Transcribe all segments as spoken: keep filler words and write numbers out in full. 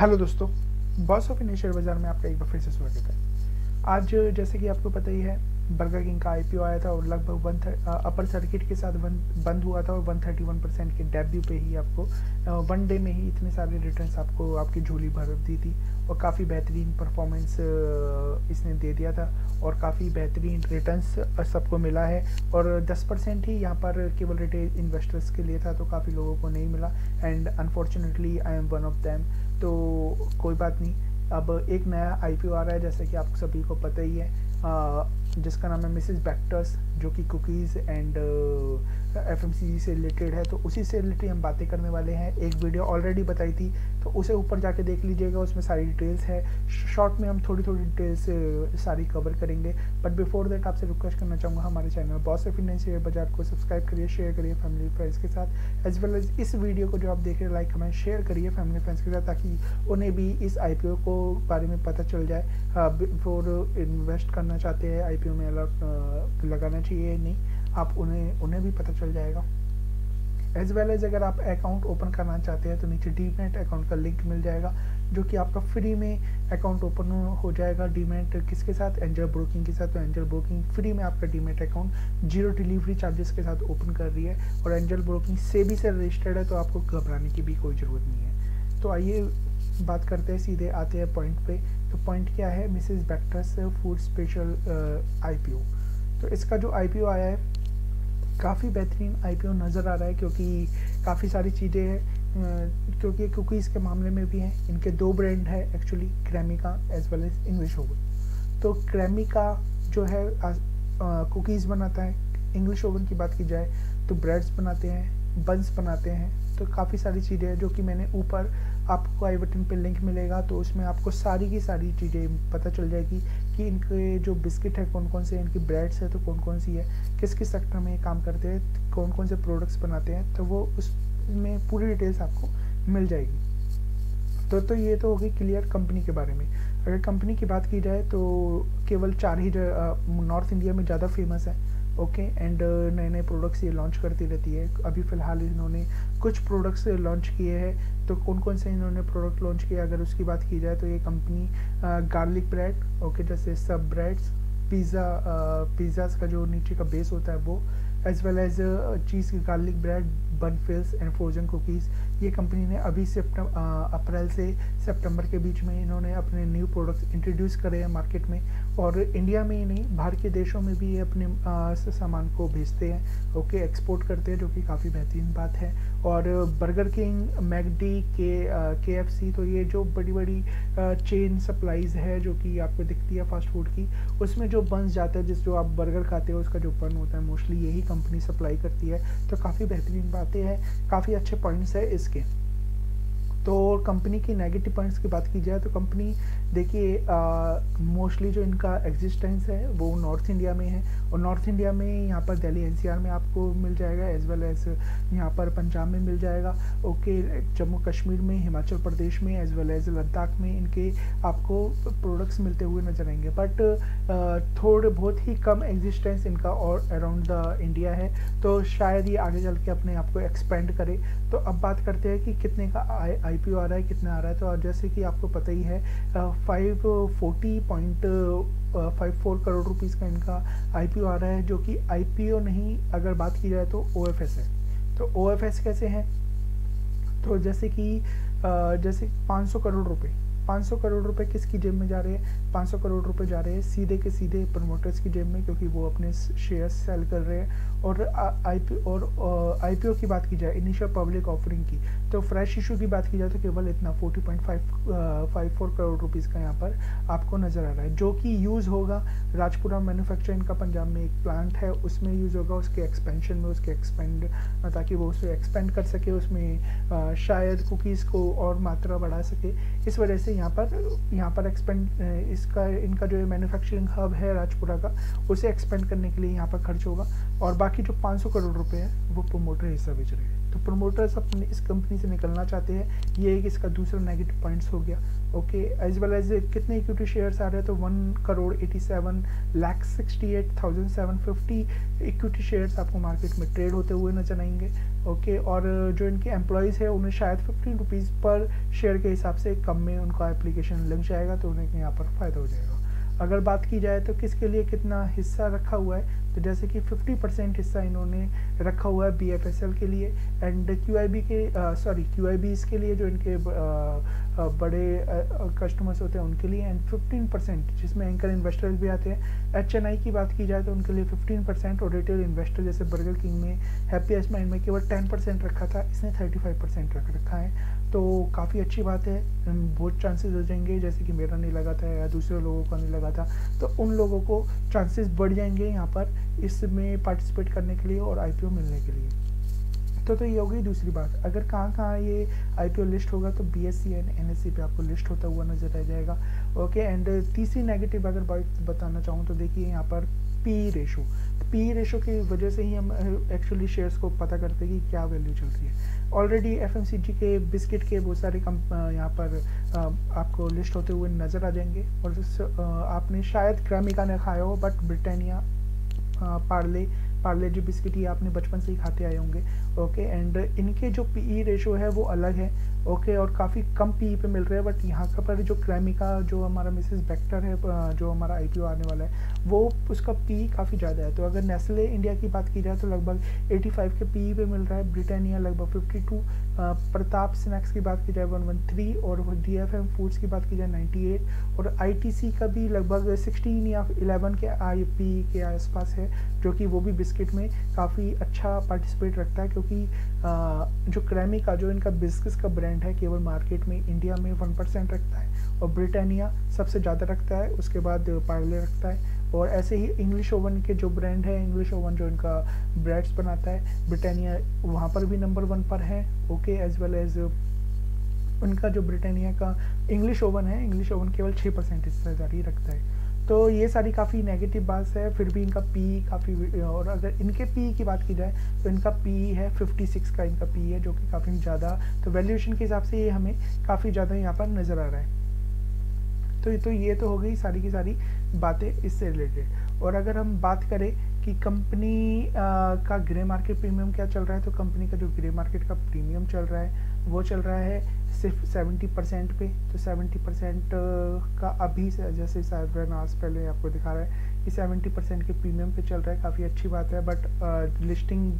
Hello दोस्तों, boss of India share बाज़ार में आपका एक बार फिर से स्वागत है। आज जैसे कि आपको पता ही है, बर्गर किंग का आईपीओ आया था और लगभग वन अपर सर्किट के साथ बंद हुआ था और एक सौ इकतीस परसेंट के डेब्यू पे ही आपको वन डे में ही इतने सारे रिटर्न्स आपको आपकी झोली भर दी थी और काफ़ी बेहतरीन परफॉर्मेंस इसने दे दिया था और काफ़ी बेहतरीन रिटर्न्स सबको मिला है। और दस परसेंट ही यहाँ पर केवल रिटेल इन्वेस्टर्स के लिए था, तो काफ़ी लोगों को नहीं मिला and unfortunately I am one of them. तो कोई बात नहीं, अब एक नया आईपीओ आ रहा है जैसे कि आप सभी को पता ही है, आ, जिसका नाम है मिसेस बैक्टर्स, जो कि कुकीज़ एंड एफएमसीजी से रिलेटेड है। तो उसी से रिलेटेड हम बातें करने वाले हैं। एक वीडियो ऑलरेडी बताई थी, तो उसे ऊपर जाके देख लीजिएगा, उसमें सारी डिटेल्स है। शॉर्ट में हम थोड़ी थोड़ी डिटेल्स सारी कवर करेंगे, बट बिफोर दैट आपसे रिक्वेस्ट करना चाहूँगा हमारे channel boss of Indian share बाज़ार को सब्सक्राइब करिए, शेयर करिए फैमिली फ्रेंड्स के साथ, एज वेल एज इस वीडियो को जो आप देख रहे हैं लाइक कमेंट शेयर करिए फैमिली फ्रेंड्स के साथ, ताकि उन्हें भी इस आईपीओ को बारे में पता चल जाए। बिफोर इन्वेस्ट करना चाहते हैं आईपीओ में अलर्ट लगाना चाहिए नहीं, आप उन्हें उन्हें भी पता चल जाएगा। एज वेल एज अगर आप अकाउंट ओपन करना चाहते हैं तो नीचे डीमैट अकाउंट का लिंक मिल जाएगा, जो कि आपका फ्री में अकाउंट ओपन हो जाएगा। डीमैट किसके साथ? एंजल ब्रोकिंग के साथ। तो एंजल ब्रोकिंग फ्री में आपका demat account zero delivery charges के साथ ओपन कर रही है और एंजल ब्रोकिंग से भी से रजिस्टर्ड है, तो आपको घबराने की भी कोई ज़रूरत नहीं है। तो आइए बात करते हैं, सीधे आते हैं पॉइंट पे। तो पॉइंट क्या है? Mrs बैक्टर्स food special IPO. तो इसका जो आईपीओ आया है काफ़ी बेहतरीन आईपीओ नज़र आ रहा है, क्योंकि काफ़ी सारी चीज़ें हैं, क्योंकि कुकीज़ के मामले में भी हैं। इनके दो ब्रांड है actually, Cremica as well as English oven. तो क्रेमिका जो है कुकीज़ बनाता है, इंग्लिश ओवन की बात की जाए तो ब्रेड्स बनाते हैं, बंस बनाते हैं। तो काफ़ी सारी चीज़ें हैं जो कि मैंने ऊपर आपको आई बटन पर लिंक मिलेगा, तो उसमें आपको सारी की सारी चीज़ें पता चल जाएगी कि इनके जो बिस्किट है कौन कौन से, इनकी ब्रेड्स है तो कौन कौन सी है, किस किस सेक्टर में काम करते हैं, कौन कौन से प्रोडक्ट्स बनाते हैं, तो वो उसमें पूरी डिटेल्स आपको मिल जाएगी। तो तो ये तो होगी क्लियर कंपनी के बारे में। अगर कंपनी की बात की जाए तो केवल चार ही नॉर्थ इंडिया में ज़्यादा फेमस है, ओके, एंड नए नए प्रोडक्ट्स ये लॉन्च करती रहती है। अभी फ़िलहाल इन्होंने कुछ प्रोडक्ट्स लॉन्च किए हैं, तो कौन कौन से इन्होंने प्रोडक्ट लॉन्च किए अगर उसकी बात की जाए तो ये कंपनी गार्लिक ब्रेड, ओके, जैसे सब ब्रेड्स, पिज़्ज़ा, पिज़्ज़ाज़ का जो नीचे का बेस होता है वो, एज वेल एज चीज़ की garlic bread, Bunfills and frozen cookies. ये कंपनी ने अभी सितंबर अप्रैल से सितंबर के बीच में इन्होंने अपने न्यू प्रोडक्ट्स इंट्रोड्यूस करे हैं मार्केट में, और इंडिया में ही नहीं बाहर के देशों में भी ये अपने uh, सामान को भेजते हैं, ओके, एक्सपोर्ट करते हैं, जो कि काफ़ी बेहतरीन बात है। और बर्गर किंग, मैकडी, के के एफ सी, तो ये जो बड़ी बड़ी चेन uh, सप्लाईज़ है जो कि आपको दिखती है फास्ट फूड की, उसमें जो बंस जाता है, जिस जो आप बर्गर खाते हो उसका जो बन होता है, मोस्टली यही कंपनी सप्लाई करती है। तो काफ़ी बेहतरीन बातें हैं, काफ़ी अच्छे पॉइंट्स है इसके। तो कंपनी की नेगेटिव पॉइंट्स की बात की जाए तो कंपनी देखिए मोस्टली जो इनका एग्जिस्टेंस है वो नॉर्थ इंडिया में है, और नॉर्थ इंडिया में यहाँ पर दिल्ली एनसीआर में आपको मिल जाएगा, एज वेल एज यहाँ पर पंजाब में मिल जाएगा, ओके, जम्मू कश्मीर में, हिमाचल प्रदेश में, एज वेल एज लद्दाख में इनके आपको प्रोडक्ट्स मिलते हुए नजर आएंगे। बट थोड़े बहुत ही कम एग्जिस्टेंस इनका और अराउंड द इंडिया है, तो शायद ये आगे चल के अपने आप को एक्सपेंड करे। तो अब बात करते हैं कि कितने का आई आई पी ओ आ रहा है, कितना आ रहा है। तो जैसे कि आपको पता ही है five forty point five four crore rupees का इनका आई पी ओ आ रहा है, जो कि आई पी ओ नहीं, अगर बात की जाए तो ओ एफ एस है। तो ओ एफ एस कैसे हैं? तो जैसे कि जैसे पाँच सौ करोड़ रुपए, पाँच सौ करोड़ रुपए किसकी जेब में जा रहे हैं? पाँच सौ करोड़ रुपए जा रहे हैं सीधे के सीधे प्रमोटर्स की जेब में, क्योंकि वो अपने शेयर्स सेल कर रहे हैं। और आईपीओ और आईपीओ की बात की जाए, इनिशियल पब्लिक ऑफरिंग की, तो फ्रेश इशू की बात की जाए तो केवल इतना चालीस point five four crore rupees का यहाँ पर आपको नज़र आ रहा है, जो कि यूज़ होगा राजपुरा मैन्युफैक्चरिंग का, पंजाब में एक प्लांट है उसमें यूज़ होगा, उसके एक्सपेंशन में, उसके एक्सपेंड, ताकि वो उसे एक्सपेंड कर सके, उसमें शायद कुकीज़ को और मात्रा बढ़ा सके। इस वजह से यहाँ पर यहाँ पर एक्सपेंड इसका इनका जो मैन्युफैक्चरिंग हब है राजपुरा का, उसे एक्सपेंड करने के लिए यहाँ पर खर्च होगा, और बाकी जो पाँच सौ करोड़ रुपए है वो प्रोमोटर हिस्सा बेच रहे हैं। तो प्रमोटर्स अपने इस कंपनी से निकलना चाहते हैं। ये एक इसका दूसरा नेगेटिव पॉइंट्स हो गया। ओके, एज वेल एज कितने इक्विटी शेयर्स आ रहे हैं, तो one crore eighty seven lakh sixty eight thousand seven fifty equity shares आपको मार्केट में ट्रेड होते हुए नजर आएंगे। ओके, और जो इनके एम्प्लॉयज़ है उन्हें शायद फिफ्टीन रुपीज़ पर शेयर के हिसाब से कम में उनका एप्लीकेशन लग जाएगा, तो उन्हें यहाँ पर फ़ायदा हो जाएगा। अगर बात की जाए तो किसके लिए कितना हिस्सा रखा हुआ है, तो जैसे कि फिफ्टी परसेंट हिस्सा इन्होंने रखा हुआ है बीएफएसएल के लिए एंड क्यूआईबी के, सॉरी क्यूआईबी इसके लिए जो इनके uh, बड़े कस्टमर्स uh, होते हैं उनके लिए, एंड फिफ्टीन परसेंट जिसमें एंकर इन्वेस्टर्स भी आते हैं। एचएनआई की बात की जाए तो उनके लिए फिफ्टीन परसेंट और रिटेल इन्वेस्टर जैसे बर्गर किंग में, हैप्पीएस्ट माइंड में केवल टेन परसेंट रखा था, इसने थर्टी फाइव परसेंट रख रखा है। तो काफ़ी अच्छी बात है, बहुत चांसेस हो जाएंगे, जैसे कि मेरा नहीं लगा था या दूसरे लोगों का नहीं लगा था, तो उन लोगों को चांसेस बढ़ जाएंगे यहाँ पर इसमें पार्टिसिपेट करने के लिए और आईपीओ मिलने के लिए। तो तो ये हो गई दूसरी बात। अगर कहाँ कहाँ ये आईपीओ लिस्ट होगा, तो बीएसई एंड एनएसई पे आपको लिस्ट होता हुआ नजर आ जाएगा। ओके, एंड तीसरी नेगेटिव अगर बात बताना चाहूँ तो देखिए यहाँ पर पी रेशो, पी रेशो की वजह से ही हम एक्चुअली शेयर्स को पता करते हैं कि क्या वैल्यू चल रही है। ऑलरेडी एफएमसीजी के, बिस्किट के बहुत सारे कम यहाँ पर आपको लिस्ट होते हुए नज़र आ जाएंगे, और आपने शायद क्रेमिका ने खाया हो, but Britannia, Parle, Parle G biscuit ये आपने बचपन से ही खाते आए होंगे। ओके, एंड इनके जो पी ई रेशो है वो अलग है। ओके, और काफ़ी कम पी ई पे मिल रहे हैं, बट यहाँ का पर जो क्रेमिका, जो हमारा मिसेस बेक्टर है, जो हमारा आईपीओ आने वाला है, वो उसका पी ई काफ़ी ज़्यादा है। तो अगर नेस्ले इंडिया की बात की जाए तो लगभग एटी फाइव के पी ई पे मिल रहा है, ब्रिटानिया लगभग फिफ्टी टू, प्रताप स्नैक्स की बात की जाए वन वन थ्री, और डी एफ एम फूड्स की बात की जाए नाइन्टी एट, और आई टी सी का भी लगभग सिक्सटीन या इलेवन के आई पी ई के आसपास है, जो कि वो भी बिस्किट में काफ़ी अच्छा पार्टिसिपेट रखता है, क्योंकि जो क्रेमिका, जो इनका बिस्किट का ब्रांड है, केवल मार्केट में इंडिया में वन परसेंट रखता है, और ब्रिटानिया सबसे ज़्यादा रखता है, उसके बाद पार्ले रखता है, और ऐसे ही इंग्लिश ओवन के जो ब्रांड है, इंग्लिश ओवन जो इनका ब्रेड्स बनाता है, ब्रिटानिया वहाँ पर भी नंबर वन पर है। ओके, एज वेल एज उनका जो ब्रिटानिया का इंग्लिश ओवन है, इंग्लिश ओवन केवल छः परसेंट हिस्सा जारी रखता है। तो ये सारी काफ़ी नेगेटिव बात है, फिर भी इनका पी काफ़ी, और अगर इनके पी की बात की जाए तो इनका पी है फिफ्टी सिक्स का, इनका पी है जो कि काफ़ी ज़्यादा, तो वैल्यूएशन के हिसाब से ये हमें काफ़ी ज़्यादा यहाँ पर नज़र आ रहा है। तो ये तो ये तो हो गई सारी की सारी बातें इससे रिलेटेड। और अगर हम बात करें कि कंपनी का ग्रे मार्केट प्रीमियम क्या चल रहा है, तो कंपनी का जो ग्रे मार्केट का प्रीमियम चल रहा है वो चल रहा है सिर्फ सेवेंटी परसेंट पे। तो सेवेंटी परसेंट का अभी से, जैसे साइबर आज पहले आपको दिखा रहा है कि सेवेंटी परसेंट के प्रीमियम पे चल रहा है, काफ़ी अच्छी बात है। But uh, listing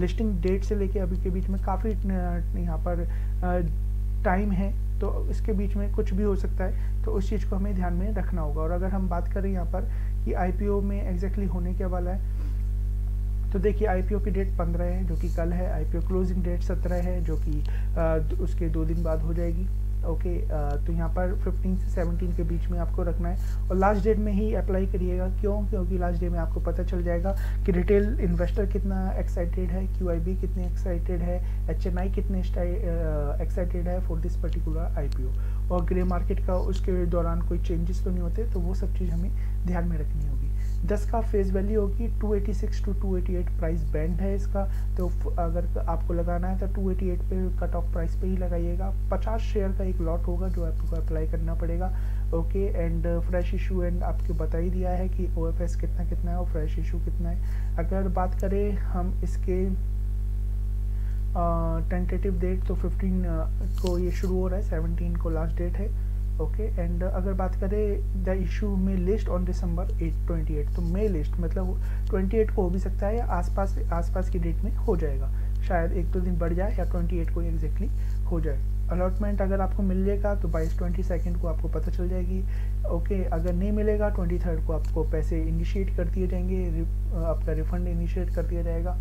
listing date से लेके अभी के बीच में काफ़ी यहाँ पर टाइम है, तो इसके बीच में कुछ भी हो सकता है, तो उस चीज़ को हमें ध्यान में रखना होगा। और अगर हम बात करें यहाँ पर कि आईपीओ में एग्जैक्टली होने क्या वाला है, तो देखिए आईपीओ की डेट पंद्रह है जो कि कल है, आईपीओ क्लोजिंग डेट सत्रह है जो कि आ, उसके दो दिन बाद हो जाएगी। ओके, आ, तो यहाँ पर फिफ्टीन से सेवनटीन के बीच में आपको रखना है, और लास्ट डेट में ही अप्लाई करिएगा। क्यों? क्योंकि लास्ट डेट में आपको पता चल जाएगा कि रिटेल इन्वेस्टर कितना एक्साइटेड है, क्यूआईबी कितने एक्साइटेड है, एचएनआई कितने एक्साइटेड है फॉर दिस पर्टिकुलर आईपीओ, और ग्रे मार्केट का उसके दौरान कोई चेंजेस तो नहीं होते, तो वो सब चीज़ हमें ध्यान में रखनी होगी। दस का फेस वैल्यू होगी, two eighty six to two eighty eight price band है इसका, तो अगर आपको लगाना है तो टू एटी एट पे कट ऑफ प्राइस पे ही लगाइएगा। पचास शेयर का एक लॉट होगा जो आपको अप्लाई करना पड़ेगा। Okay, and fresh issue and आपको बता ही दिया है कि ओएफएस कितना कितना है और फ्रेश इशू कितना है। अगर बात करें हम इसके टेंटेटिव डेट, तो फिफ्टीन को ये शुरू हो रहा है, सेवनटीन को लास्ट डेट है। ओके, एंड अगर बात करें द इशू में list on December eight twenty eight, तो मे लिस्ट मतलब ट्वेंटी एट को हो भी सकता है या आसपास आसपास की डेट में हो जाएगा, शायद एक दो दिन बढ़ जाए या ट्वेंटी एट को एग्जैक्टली हो जाए। अलॉटमेंट अगर आपको मिलेगा तो बाईस ट्वेंटी सेकेंड को आपको पता चल जाएगी। ओके, अगर नहीं मिलेगा ट्वेंटी थर्ड को आपको पैसे इनिशिएट कर दिए जाएंगे, आपका रिफंड इनिशिएट कर दिया जाएगा।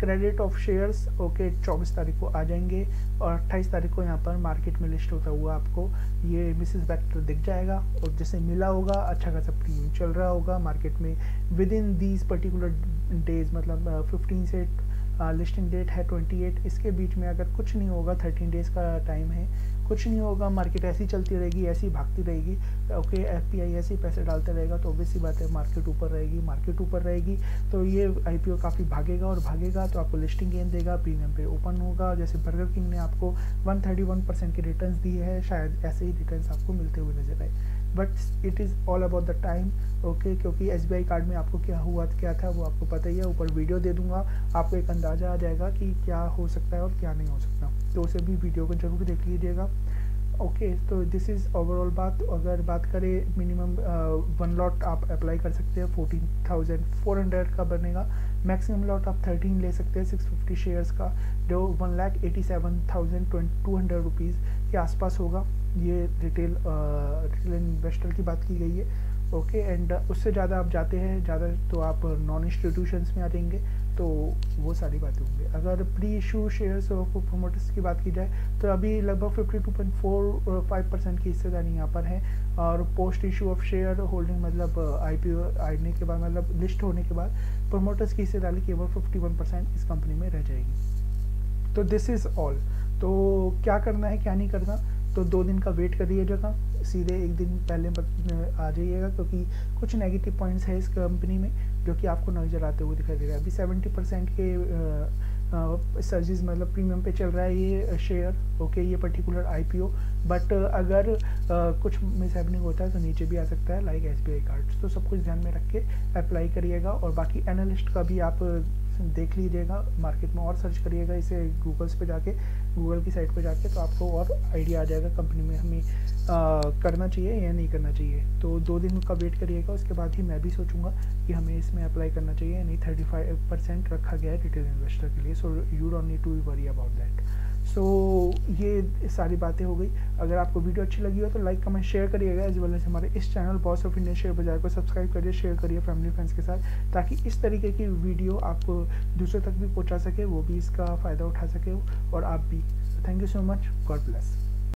क्रेडिट ऑफ शेयर्स ओके चौबीस तारीख को आ जाएंगे, और अट्ठाईस तारीख को यहाँ पर मार्केट में लिस्ट होता हुआ आपको ये मिसेस बेक्टर दिख जाएगा, और जिसे मिला होगा अच्छा खासा प्रीमियम चल रहा होगा मार्केट में within these particular days, मतलब फिफ्टीन से लिस्टिंग डेट है ट्वेंटी एट, इसके बीच में अगर कुछ नहीं होगा, थर्टीन डेज़ का टाइम है, कुछ नहीं होगा, मार्केट ऐसी चलती रहेगी, ऐसी भागती रहेगी। ओके, एफपीआई ऐसे पैसे डालते रहेगा तो ऑब्वियस सी बात है मार्केट ऊपर रहेगी, मार्केट ऊपर रहेगी तो ये आईपीओ काफ़ी भागेगा और भागेगा तो आपको लिस्टिंग गेन देगा, प्रीमियम पे ओपन होगा। जैसे बर्गर किंग ने आपको एक सौ इकतीस परसेंट के रिटर्न्स दिए हैं, शायद ऐसे ही रिटर्न्स आपको मिलते हुए नजर आए। But it is all about the time, okay, क्योंकि एसबीआई कार्ड में आपको क्या हुआ क्या था वो आपको पता ही है, ऊपर वीडियो दे दूंगा, आपको एक अंदाज़ा आ जाएगा कि क्या हो सकता है और क्या नहीं हो सकता, तो उसे भी वीडियो को जरूर देख लीजिएगा। ओके, तो दिस इज़ ओवरऑल बात। अगर बात करें मिनिमम वन लॉट आप अप्लाई कर सकते हैं, फोर्टीन थाउजेंड फोर हंड्रेड का बनेगा। मैक्सिमम लॉट आप थर्टीन ले सकते हैं सिक्स फिफ्टी शेयर्स का, जो one lakh eighty seven thousand two hundred rupees के आसपास होगा। ये रिटेल रिटेल इन्वेस्टर की बात की गई है। ओके, एंड उससे ज़्यादा आप जाते हैं ज़्यादा तो आप नॉन इंस्टीट्यूशंस में आ जाएंगे, तो वो सारी बातें होंगी। अगर प्री इशू शेयर्स और प्रोमोटर्स की बात की जाए तो अभी लगभग बावन पॉइंट चार पाँच परसेंट की हिस्सेदारी यहाँ पर है, और post issue of share holding मतलब आईपीओ आने के बाद, मतलब लिस्ट होने के बाद प्रोमोटर्स की हिस्सेदारी केवल इक्यावन परसेंट इस कंपनी में रह जाएगी। तो दिस इज़ ऑल। तो क्या करना है क्या नहीं करना, तो दो दिन का वेट करिएगा, सीधे एक दिन पहले आ जाइएगा, क्योंकि कुछ नेगेटिव पॉइंट्स है इस कंपनी में जो कि आपको नजर आते हुए दिखाई दे रहा है। अभी सत्तर परसेंट के सर्जिस मतलब प्रीमियम पे चल रहा है ये शेयर, ओके, ये पर्टिकुलर आईपीओ। बट अगर आ, कुछ मिस हैपनिंग होता है तो नीचे भी आ सकता है, लाइक एसबीआई कार्ड। तो सब कुछ ध्यान में रख के अप्लाई करिएगा, और बाकी एनालिस्ट का भी आप देख लीजिएगा मार्केट में और सर्च करिएगा, इसे गूगल्स पे जाके, गूगल की साइट पे जाके, तो आपको और आइडिया आ जाएगा कंपनी में हमें आ, करना चाहिए या नहीं करना चाहिए। तो दो दिन का वेट करिएगा, उसके बाद ही मैं भी सोचूंगा कि हमें इसमें अप्लाई करना चाहिए या नहीं। थर्टी फाइव परसेंट रखा गया है रिटेल इन्वेस्टर के लिए, so you don't need to worry about that. So so, ये सारी बातें हो गई। अगर आपको वीडियो अच्छी लगी हो तो लाइक कमेंट शेयर करिएगा, एज वेल एज हमारे इस channel boss of Indian share बाजार को सब्सक्राइब करिए, शेयर करिए फैमिली फ्रेंड्स के साथ, ताकि इस तरीके की वीडियो आप दूसरे तक भी पहुंचा सके, वो भी इसका फ़ायदा उठा सके और आप भी। Thank you so much, God bless.